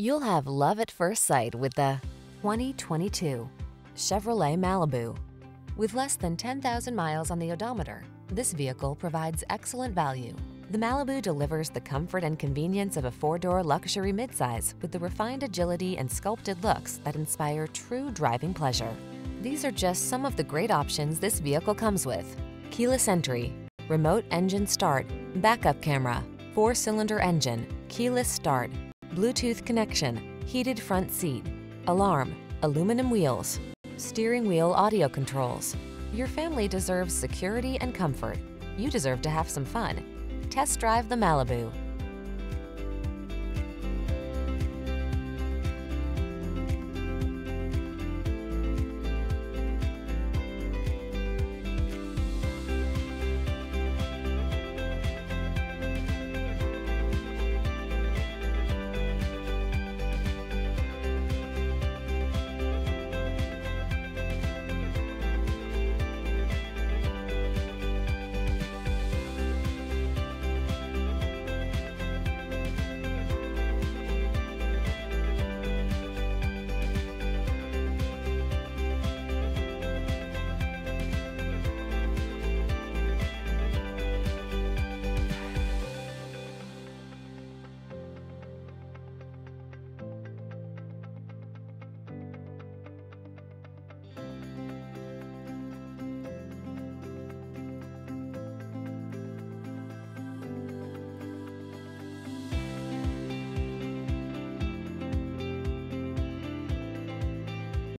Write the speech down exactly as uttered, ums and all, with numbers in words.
You'll have love at first sight with the twenty twenty-two Chevrolet Malibu. With less than ten thousand miles on the odometer, this vehicle provides excellent value. The Malibu delivers the comfort and convenience of a four-door luxury midsize with the refined agility and sculpted looks that inspire true driving pleasure. These are just some of the great options this vehicle comes with: keyless entry, remote engine start, backup camera, four-cylinder engine, keyless start, Bluetooth connection, heated front seat, alarm, aluminum wheels, steering wheel audio controls. Your family deserves security and comfort. You deserve to have some fun. Test drive the Malibu.